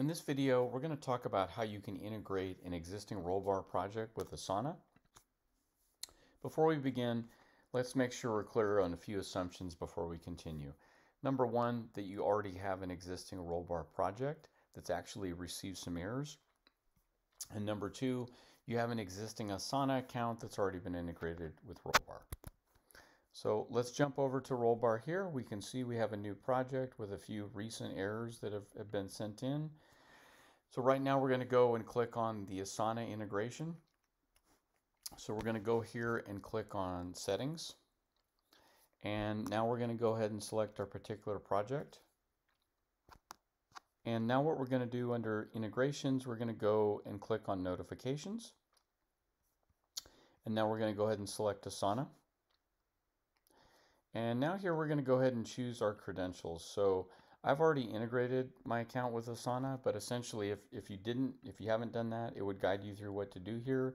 In this video, we're going to talk about how you can integrate an existing Rollbar project with Asana. Before we begin, let's make sure we're clear on a few assumptions before we continue. Number one, that you already have an existing Rollbar project that's actually received some errors. And number two, you have an existing Asana account that's already been integrated with Rollbar. So let's jump over to Rollbar here. We can see we have a new project with a few recent errors that have been sent in. So right now we're going to go and click on the Asana integration. So we're going to go here and click on Settings. And now we're going to go ahead and select our particular project. And now what we're going to do under Integrations, we're going to go and click on Notifications. And now we're going to go ahead and select Asana. And now here we're going to go ahead and choose our credentials. So I've already integrated my account with Asana, but essentially if you haven't done that, it would guide you through what to do here.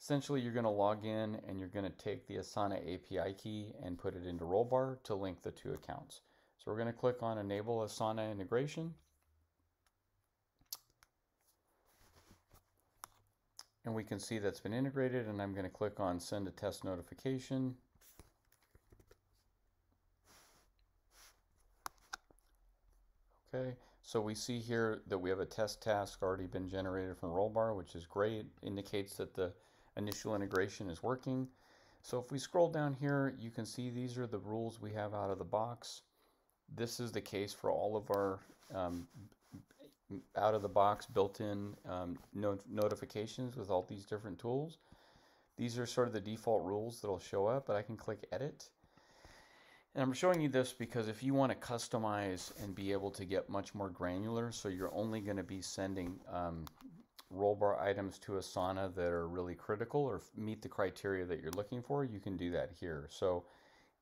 Essentially, you're going to log in and you're going to take the Asana API key and put it into Rollbar to link the two accounts. So we're going to click on Enable Asana Integration. And we can see that's been integrated, and I'm going to click on Send a Test Notification. Okay, so we see here that we have a test task already been generated from Rollbar, which is great. It indicates that the initial integration is working. So if we scroll down here, you can see these are the rules we have out of the box. This is the case for all of our out-of-the-box built-in notifications with all these different tools. These are sort of the default rules that will show up, but I can click Edit. And I'm showing you this because if you want to customize and be able to get much more granular, so you're only going to be sending Rollbar items to Asana that are really critical or meet the criteria that you're looking for, you can do that here. So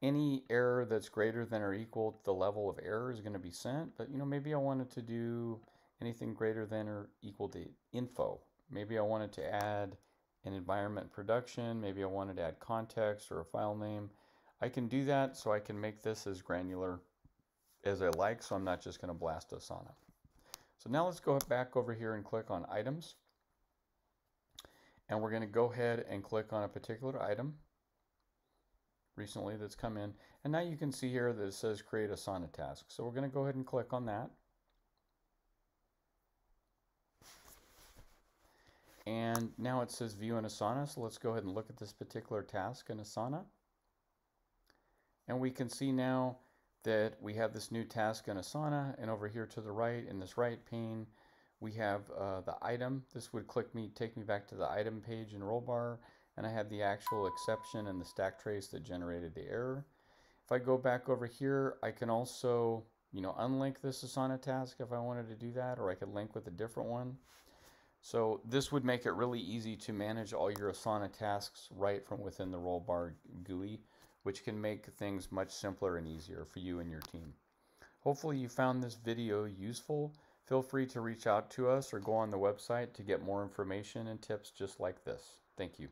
any error that's greater than or equal to the level of error is going to be sent. But, you know, maybe I wanted to do anything greater than or equal to info. Maybe I wanted to add an environment production. Maybe I wanted to add context or a file name. I can do that, so I can make this as granular as I like, so I'm not just going to blast Asana. So now let's go back over here and click on Items. And we're going to go ahead and click on a particular item recently that's come in. And now you can see here that it says Create Asana Task. So we're going to go ahead and click on that. And now it says View in Asana, so let's go ahead and look at this particular task in Asana. And we can see now that we have this new task in Asana, and over here to the right, in this right pane, we have the item. This would take me back to the item page in Rollbar, and I have the actual exception and the stack trace that generated the error. If I go back over here, I can also, you know, unlink this Asana task if I wanted to do that, or I could link with a different one. So this would make it really easy to manage all your Asana tasks right from within the Rollbar GUI, which can make things much simpler and easier for you and your team. Hopefully you found this video useful. Feel free to reach out to us or go on the website to get more information and tips just like this. Thank you.